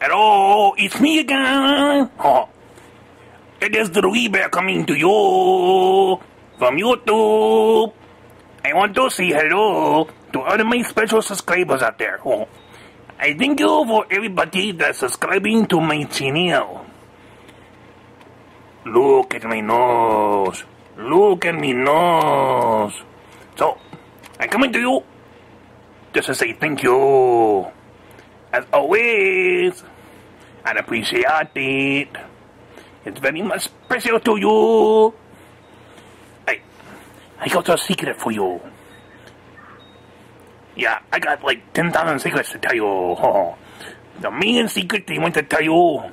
Hello, it's me again. Oh, it is the WeedBear coming to you from YouTube. I want to say hello to all of my special subscribers out there. Oh, I thank you for everybody that's subscribing to my channel. Look at my nose. Look at me nose. So, I'm coming to you just to say thank you. As always, I appreciate it. It's very much special to you. Hey, I got a secret for you. Yeah, I got like 10,000 secrets to tell you. Oh, the main secret they want to tell you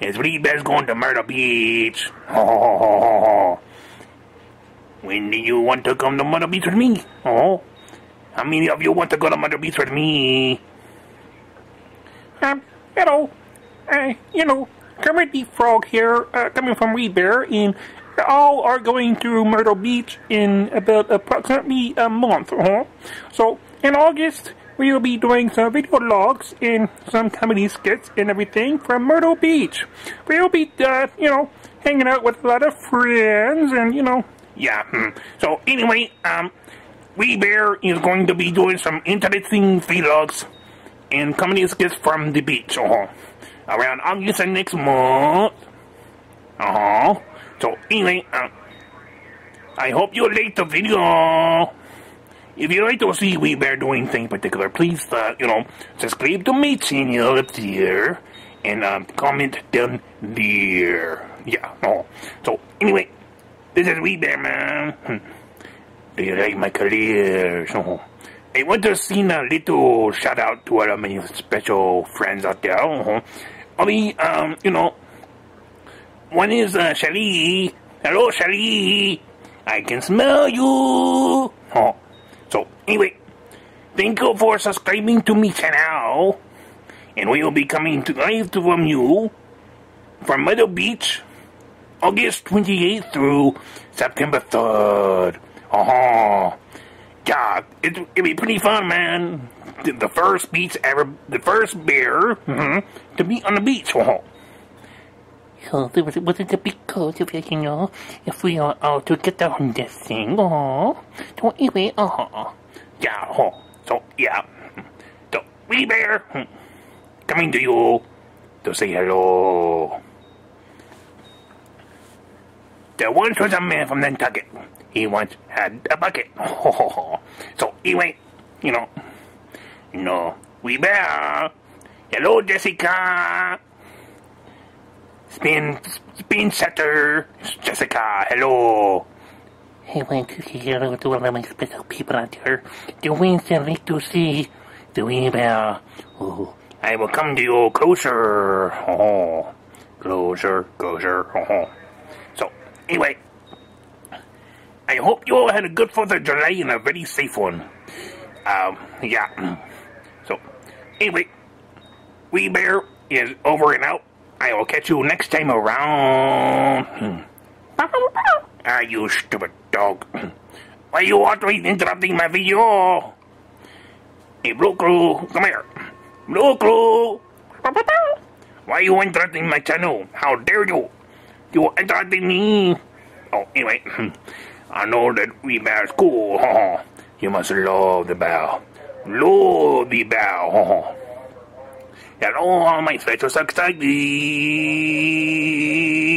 is WeedBear's going to Myrtle Beach. Oh, when do you want to come to Myrtle Beach with me? Oh, how many of you want to go to Myrtle Beach with me? Hello, Kermit the Frog here, coming from WeedBear, and we all are going to Myrtle Beach in about approximately a month, So, in August, we will be doing some video logs and some comedy skits and everything from Myrtle Beach. We will be, hanging out with a lot of friends and, So, anyway, WeedBear is going to be doing some interesting vlogs and comedy skits from the beach, around August and next month, So anyway, I hope you like the video. If you like to see WeedBear doing things in particular, please, subscribe to my channel up there and comment down there. Yeah, So anyway, this is WeedBear, man. Do you like my career? I want to send a little shout out to all of my special friends out there. One is Shelly. Hello, Shelly. I can smell you. So, anyway, thank you for subscribing to my channel. And we will be coming to live from you from Myrtle Beach, August 28th through September 3rd. Yeah, it'd be pretty fun, man. The first beach ever, the first bear to be on the beach. So, wouldn't it be cool if we are all together on this thing? So, anyway, So, yeah. So, WeedBear, coming to you to say hello. There once was a man from Nantucket. He once had a bucket. So anyway, WeedBear. Hello, Jessica. Spin setter. Jessica, hello. Hey, want to say hello to all of my special people out there. The ones that like to see the WeedBear. Oh, I will come to you closer. Closer. So anyway. I hope you all had a good 4th of July and a very safe one. Yeah. So, anyway, WeedBear is over and out. I will catch you next time around. Ah, you stupid dog. Why are you always interrupting my video? Hey, Blue Crew, come here. Blue Crew. Why are you interrupting my channel? How dare you? You are interrupting me. Oh, anyway. I know that WeedBear is cool. You must love the bear. Love the bear. Hello, all my special subscribers.